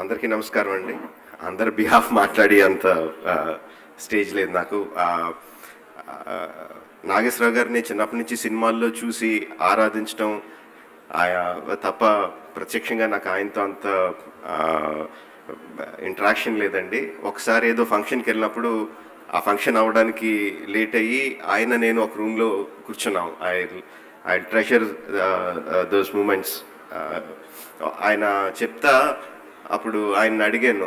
అందరికీ నమస్కారం అండి. అందరి బిహాఫ్ మాట్లాడి అంత స్టేజ్ లేదు నాకు. నాగేశ్వరరావు గారిని చిన్నప్పటి నుంచి సినిమాల్లో చూసి ఆరాధించడం తప్ప ప్రత్యక్షంగా నాకు ఆయనతో అంత ఇంటరాక్షన్ లేదండి. ఒకసారి ఏదో ఫంక్షన్కి వెళ్ళినప్పుడు ఆ ఫంక్షన్ అవ్వడానికి లేట్ అయ్యి ఆయన నేను ఒక రూమ్లో కూర్చున్నాం. I treasure those moments. ఆయన చెప్తా అప్పుడు ఆయన అడిగాను,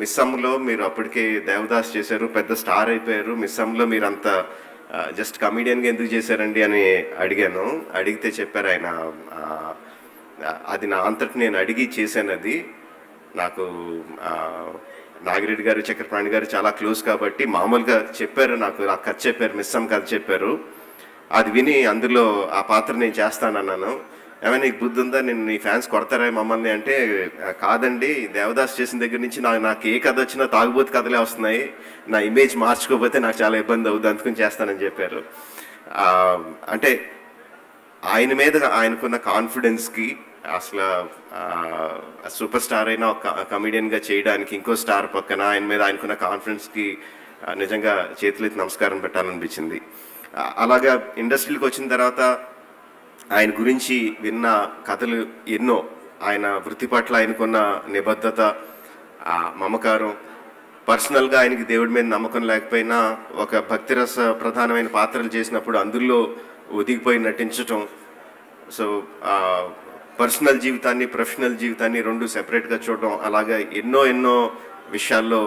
మిస్సమ్లో మీరు అప్పటికే దేవదాస్ చేశారు, పెద్ద స్టార్ అయిపోయారు, మిస్సమ్లో మీరు అంత జస్ట్ కమీడియన్గా ఎందుకు చేశారండి అని అడిగాను. అడిగితే చెప్పారు ఆయన, అది నా అంతటి నేను అడిగి చేశాను, అది నాకు నాగిరెడ్డి గారు చక్రపాణి గారు చాలా క్లోజ్ కాబట్టి మామూలుగా చెప్పారు, నాకు ఆ కథ చెప్పారు, మిస్సమ్ కథ చెప్పారు, అది విని అందులో ఆ పాత్ర నేను చేస్తానన్నాను. ఏమైనా నీకు బుద్ధి ఉందా, నేను నీ ఫ్యాన్స్ కొడతారా మమ్మల్ని అంటే, కాదండి దేవదాస్ చేసిన దగ్గర నుంచి నాకు ఏ కథ వచ్చినా తాగుబోతు కథలే వస్తున్నాయి, నా ఇమేజ్ మార్చుకోకపోతే నాకు చాలా ఇబ్బంది అవుద్ది, అందుకని చేస్తానని చెప్పారు. అంటే ఆయన మీద ఆయనకున్న కాన్ఫిడెన్స్కి అసలు సూపర్ స్టార్ అయినా ఒక కమీడియన్గా చేయడానికి ఇంకో స్టార్ పక్కన ఆయన మీద ఆయనకున్న కాన్ఫిడెన్స్కి నిజంగా చేతులెత్తి నమస్కారం పెట్టాలనిపించింది. అలాగా ఇండస్ట్రీకి వచ్చిన తర్వాత ఆయన గురించి విన్న కథలు ఎన్నో, ఆయన వృత్తి పట్ల ఆయనకున్న నిబద్ధత, మమకారం, పర్సనల్గా ఆయనకి దేవుడి మీద నమ్మకం లేకపోయినా ఒక భక్తిరస ప్రధానమైన పాత్రలు చేసినప్పుడు అందులో ఒదిగిపోయి నటించటం, సో పర్సనల్ జీవితాన్ని ప్రొఫెషనల్ జీవితాన్ని రెండు సెపరేట్గా చూడటం, అలాగే ఎన్నో ఎన్నో విషయాల్లో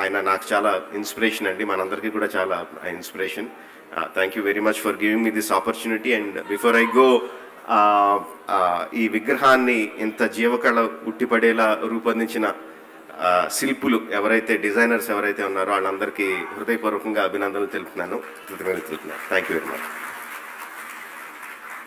ఆయన నాకు చాలా ఇన్స్పిరేషన్ అండి, మనందరికీ కూడా చాలా inspiration. Thank you very much for giving me this opportunity. And before I go, ee vigrahanni inta jeevakala uttipadela roopondichina శిల్పులు ఎవరైతే, డిజైనర్స్ ఎవరైతే ఉన్నారో వాళ్ళందరికీ హృదయపూర్వకంగా అభినందనలు తెలుపుతున్నాను, కృతజ్ఞతలు తెలుపుతున్నాను. Thank you very much.